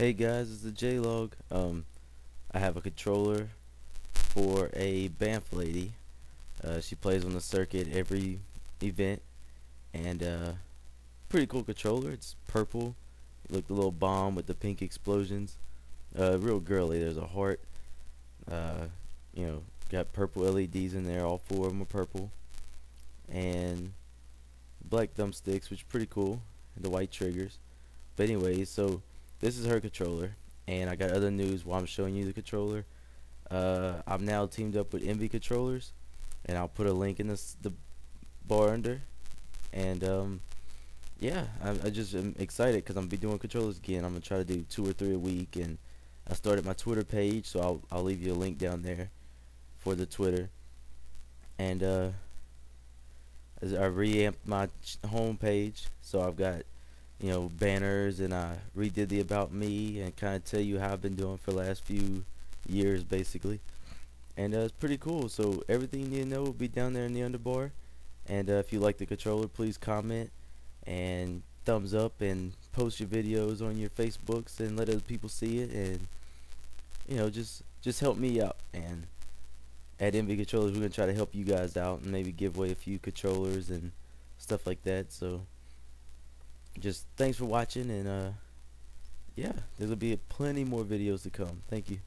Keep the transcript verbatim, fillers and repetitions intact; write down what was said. Hey guys, it's the J-Log. Um, I have a controller for a Banff lady. Uh, she plays on the circuit every event, and uh, pretty cool controller. It's purple. Look, the little bomb with the pink explosions. Uh, real girly. There's a heart. Uh, you know, got purple L E Ds in there. All four of them are purple, and black thumbsticks, which is pretty cool. And the white triggers. But anyway, so. This is her controller, and I got other news while I'm showing you the controller. Uh, I'm now teamed up with Envy Controllers, and I'll put a link in this, the bar under. And um, yeah, I, I just am excited because I'm gonna be doing controllers again. I'm gonna try to do two or three a week, and I started my Twitter page, so I'll I'll leave you a link down there for the Twitter. And uh, I reamped my home page, so I've got, you know, banners, and I redid the about me and kind of tell you how I've been doing for the last few years basically. And uh, it's pretty cool, so everything you need to know will be down there in the underbar. And uh, if you like the controller, please comment and thumbs up and post your videos on your Facebooks and let other people see it, and you know, just just help me out. And at Envy Controllers, we're gonna try to help you guys out and maybe give away a few controllers and stuff like that. So just thanks for watching, and uh yeah, there'll be plenty more videos to come. Thank you.